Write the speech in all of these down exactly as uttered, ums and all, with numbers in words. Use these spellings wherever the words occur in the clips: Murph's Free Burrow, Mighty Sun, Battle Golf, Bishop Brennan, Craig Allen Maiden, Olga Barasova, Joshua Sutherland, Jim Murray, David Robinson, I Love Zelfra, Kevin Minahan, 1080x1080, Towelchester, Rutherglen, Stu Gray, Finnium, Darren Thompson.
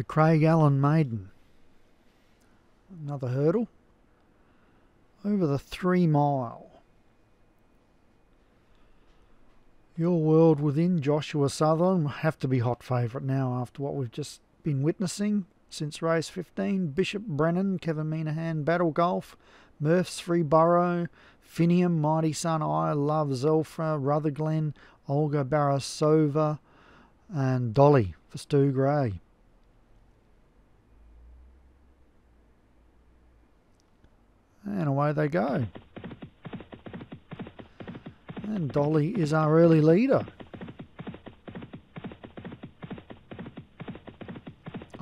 the Craig Allen Maiden. Another hurdle. Over the three mile. Your World Within, Joshua Sutherland, have to be hot favourite now after what we've just been witnessing since race fifteen. Bishop Brennan, Kevin Minahan, Battle Golf, Murph's Free Burrow, Finnium, Mighty Sun, I Love Zelfra, Rutherglen, Olga Barasova, and Dolly for Stu Gray. And away they go. And Dolly is our early leader.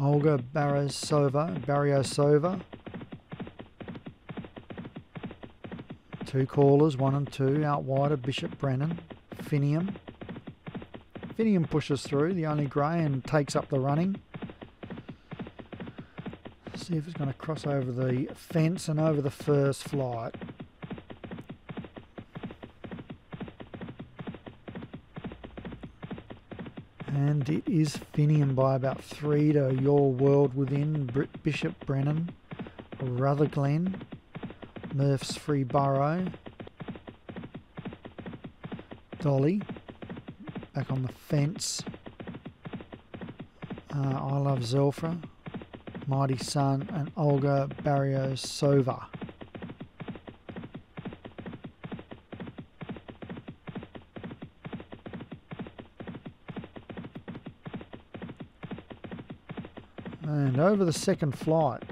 Olga Barasova, Barasova. Two callers, one and two, out wide of Bishop Brennan. Finnium. Finnium pushes through, the only grey, and takes up the running. See if it's going to cross over the fence and over the first flight. And it is Finnium by about three to Your World Within, Bishop Brennan, Rutherglen, Murph's Free Burrow, Dolly, back on the fence, uh, I Love Zelfra, Mighty Sun, and Olga Barasova. And over the second flight.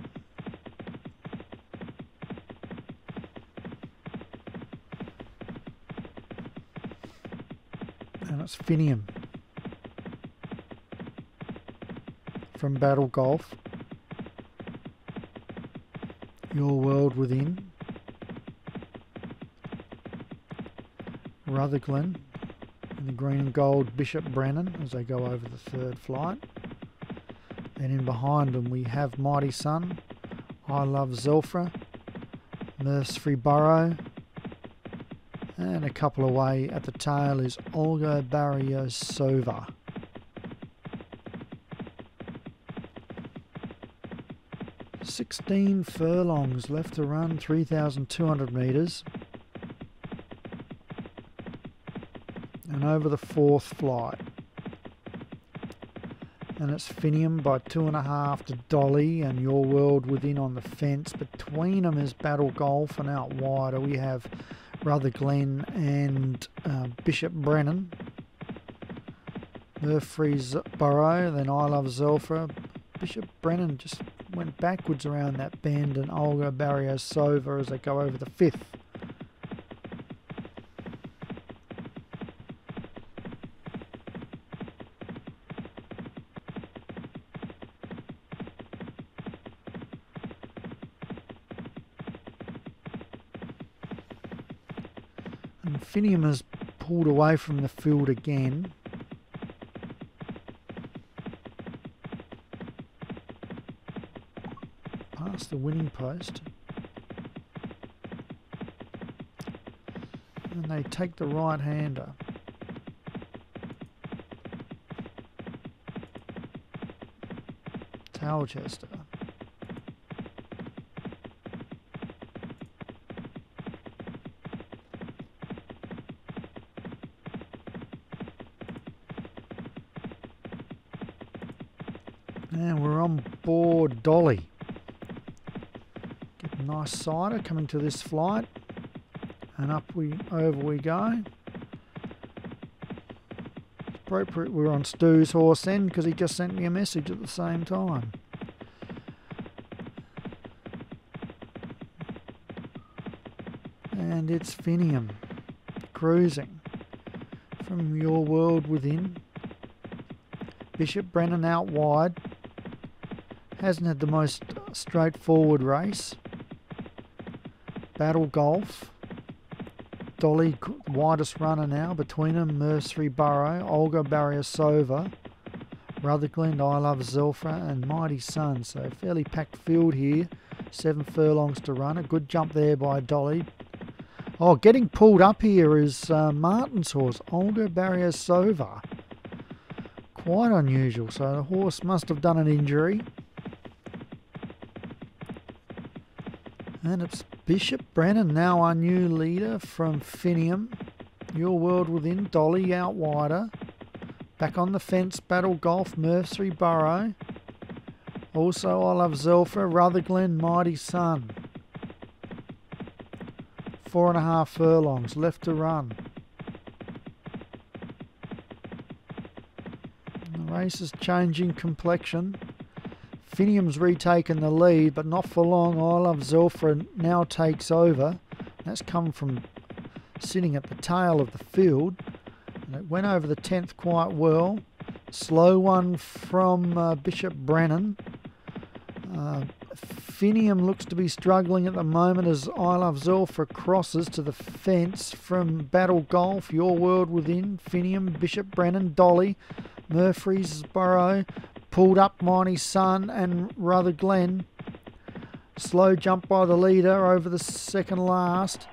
And it's Finnium from Battle Golf. Your World Within, Rutherglen, and the green and gold Bishop Brennan as they go over the third flight. And in behind them we have Mighty Sun, I Love Zelfra, Murph's Free Burrow, and a couple away at the tail is Olga Barasova. sixteen furlongs left to run, three thousand two hundred metres. And over the fourth flight. And it's Finnium by two and a half to Dolly, and Your World Within on the fence. Between them is Battle Golf, and out wider we have Rutherglen and uh, Bishop Brennan. Murphy's Burrow, then I Love Zelfra. Bishop Brennan just went backwards around that bend, and Olga Barasova as they go over the fifth. And Finnium has pulled away from the field again. The winning post, and they take the right-hander. Towelchester. And we're on board Dolly. Nice cider coming to this flight, and up we over we go. It's appropriate we're on Stu's horse then, because he just sent me a message at the same time. And it's Finnium cruising from Your World Within. Bishop Brennan out wide. Hasn't had the most straightforward race. Battle Golf, Dolly, widest runner now, between them, Murph's Free Burrow, Olga Barasova, Rutherglen, I Love Zelfra, and Mighty Sun. So fairly packed field here, seven furlongs to run, a good jump there by Dolly. Oh, getting pulled up here is uh, Martin's horse, Olga Barasova. quite unusual. So the horse must have done an injury. And it's Bishop Brennan, now our new leader from Finnium. Your World Within, Dolly out wider. Back on the fence, Battle Golf, Murph's Free Burrow. Also I Love Zelfra, Rutherglen, Mighty Sun. Four and a half furlongs left to run. The race is changing complexion. Finnium's retaken the lead, but not for long. I Love Zelfra now takes over. That's come from sitting at the tail of the field. And it went over the tenth quite well. Slow one from uh, Bishop Brennan. Uh, Finnium looks to be struggling at the moment as I Love Zelfra crosses to the fence from Battle Golf, Your World Within, Finnium, Bishop Brennan, Dolly, Murph's Burrow, pulled up Mighty Sun and Rutherglen. Slow jump by the leader over the second last.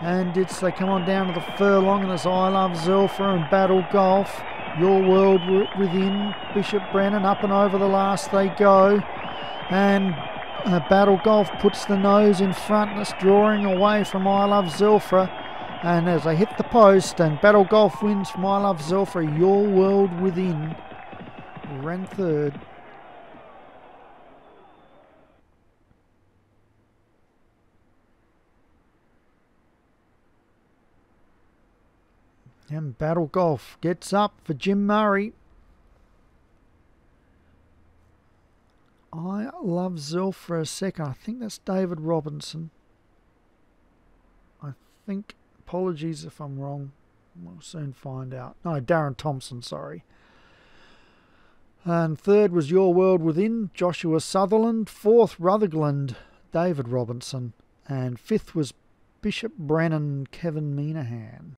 And it's they come on down to the furlong, and it's I Love Zelfra and Battle Golf, Your World Within, Bishop Brennan. Up and over the last they go. And uh, Battle Golf puts the nose in front, and it's drawing away from I Love Zelfra. And as they hit the post, and Battle Golf wins from I Love Zelfra, Your World Within ran third. And Battle Golf gets up for Jim Murray. I Love Zelfra second. I think that's David Robinson. I think, apologies if I'm wrong. We'll soon find out. No, Darren Thompson, sorry. And third was Your World Within, Joshua Sutherland. Fourth, Rutherglen, David Robinson. And fifth was Bishop Brennan, Kevin Minahan.